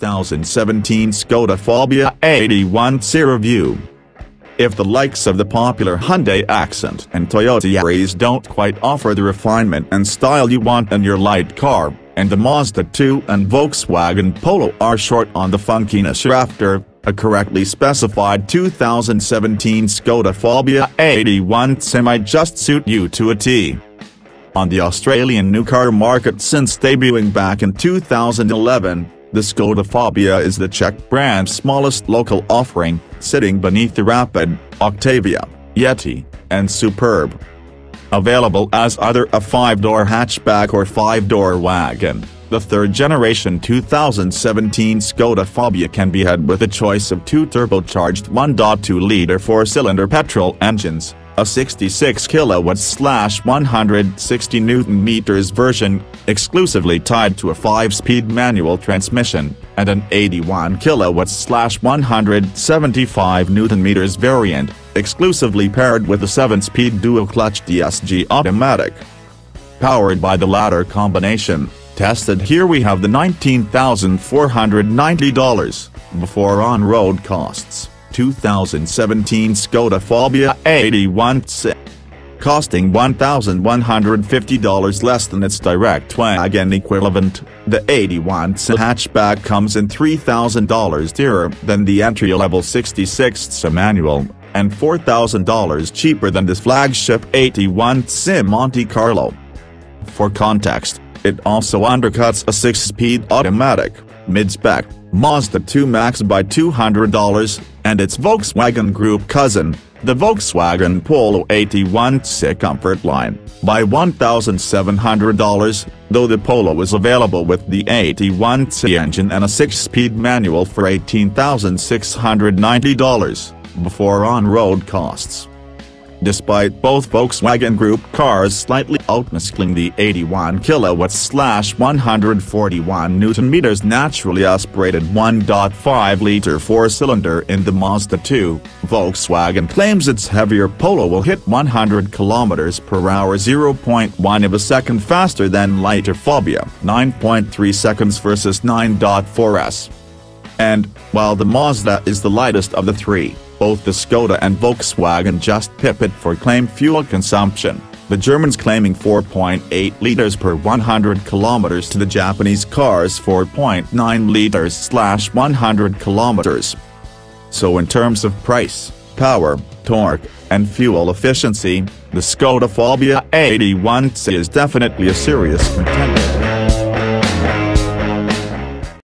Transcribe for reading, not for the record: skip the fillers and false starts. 2017 Skoda Fabia 81C review. If the likes of the popular Hyundai Accent and Toyota Yaris don't quite offer the refinement and style you want in your light car, and the Mazda 2 and Volkswagen Polo are short on the funkiness you're after, a correctly specified 2017 Skoda Fabia 81C might just suit you to a T. On the Australian new car market since debuting back in 2011, the Skoda Fabia is the Czech brand's smallest local offering, sitting beneath the Rapid, Octavia, Yeti, and Superb. Available as either a five-door hatchback or five-door wagon, the third-generation 2017 Skoda Fabia can be had with a choice of two turbocharged 1.2-liter four-cylinder petrol engines, a 66kW/160Nm version, exclusively tied to a 5-speed manual transmission, and an 81kW/175Nm variant, exclusively paired with a 7-speed dual-clutch DSG automatic. Powered by the latter combination, tested here we have the $19,490, before on-road costs, 2017 Skoda Fabia 81C, costing $1,150 less than its direct wagon equivalent. The 81C hatchback comes in $3,000 dearer than the entry-level 66C manual, and $4,000 cheaper than this flagship 81C Monte Carlo. For context, it also undercuts a 6-speed automatic, mid-spec, Mazda 2 Max by $200, and its Volkswagen Group cousin, the Volkswagen Polo 81C Comfort Line, by $1,700, though the Polo is available with the 81C engine and a 6-speed manual for $18,690, before on-road costs. Despite both Volkswagen Group cars slightly outmuscling the 81kW/141Nm naturally aspirated 1.5-liter four-cylinder in the Mazda 2, Volkswagen claims its heavier Polo will hit 100 km/h 0.1 of a second faster than lighter Fabia 9.3 seconds versus 9.4s. And, while the Mazda is the lightest of the three, both the Skoda and Volkswagen just pip it for claimed fuel consumption, the Germans claiming 4.8 liters per 100 kilometers to the Japanese car's 4.9 liters/100 kilometers. So in terms of price, power, torque, and fuel efficiency, the Skoda Fabia 81C is definitely a serious contender.